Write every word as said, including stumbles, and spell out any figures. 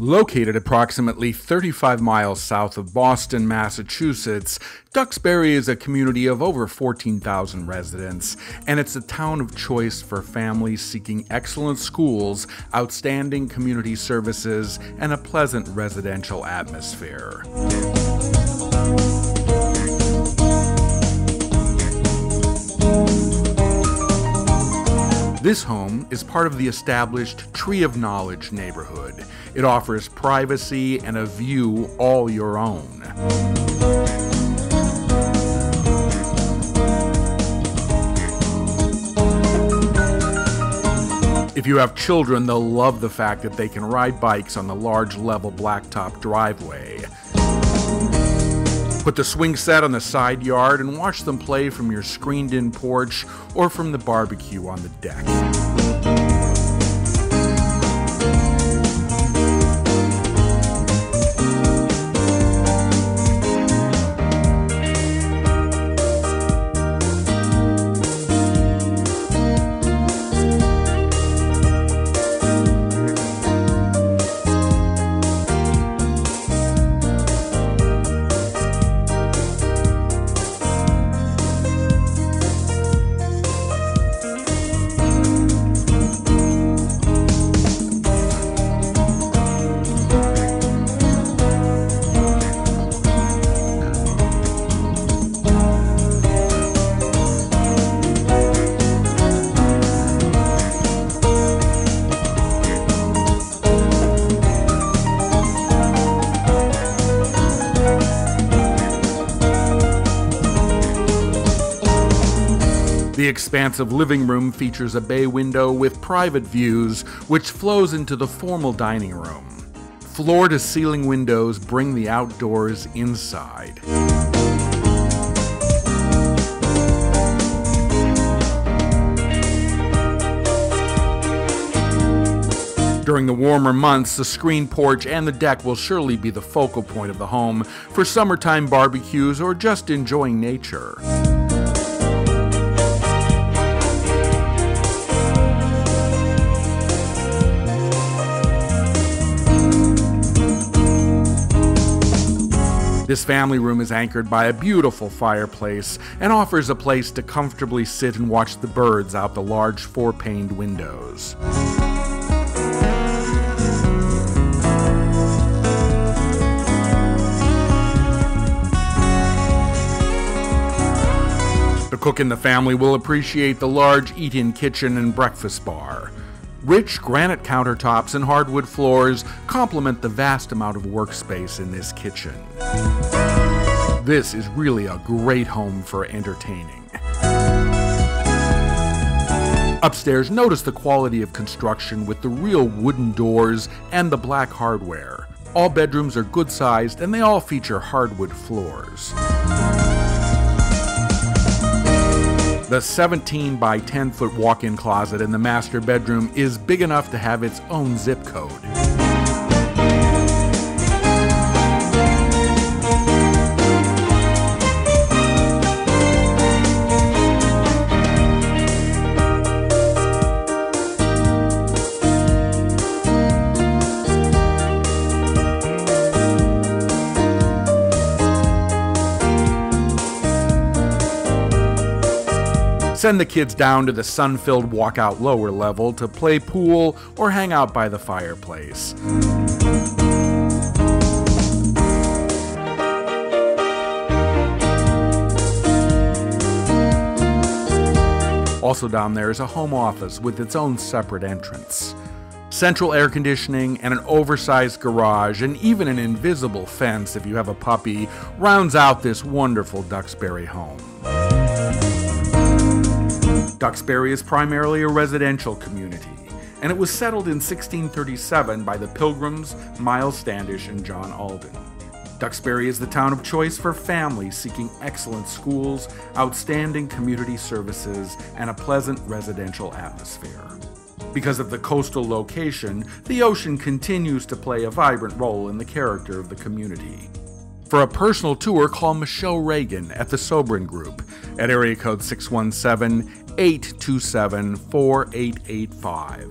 Located approximately thirty-five miles south of Boston, Massachusetts, Duxbury is a community of over fourteen thousand residents, and it's a town of choice for families seeking excellent schools, outstanding community services, and a pleasant residential atmosphere. This home is part of the established Tree of Knowledge neighborhood. It offers privacy and a view all your own. If you have children, they'll love the fact that they can ride bikes on the large level blacktop driveway. Put the swing set on the side yard and watch them play from your screened-in porch or from the barbecue on the deck. The expansive living room features a bay window with private views, which flows into the formal dining room. Floor-to-ceiling windows bring the outdoors inside. During the warmer months, the screened porch and the deck will surely be the focal point of the home for summertime barbecues or just enjoying nature. This family room is anchored by a beautiful fireplace and offers a place to comfortably sit and watch the birds out the large four-paned windows. The cook in the family will appreciate the large eat-in kitchen and breakfast bar. Rich granite countertops and hardwood floors complement the vast amount of workspace in this kitchen. This is really a great home for entertaining. Upstairs, notice the quality of construction with the real wooden doors and the black hardware. All bedrooms are good sized and they all feature hardwood floors. The seventeen by ten foot walk-in closet in the master bedroom is big enough to have its own zip code. Send the kids down to the sun-filled walkout lower level to play pool or hang out by the fireplace. Also down there is a home office with its own separate entrance. Central air conditioning and an oversized garage and even an invisible fence if you have a puppy rounds out this wonderful Duxbury home. Duxbury is primarily a residential community, and it was settled in sixteen thirty-seven by the Pilgrims, Miles Standish, and John Alden. Duxbury is the town of choice for families seeking excellent schools, outstanding community services, and a pleasant residential atmosphere. Because of the coastal location, the ocean continues to play a vibrant role in the character of the community. For a personal tour, call Michelle Reagan at the Sobran Group at area code six one seven, eight two seven, four eight eight five.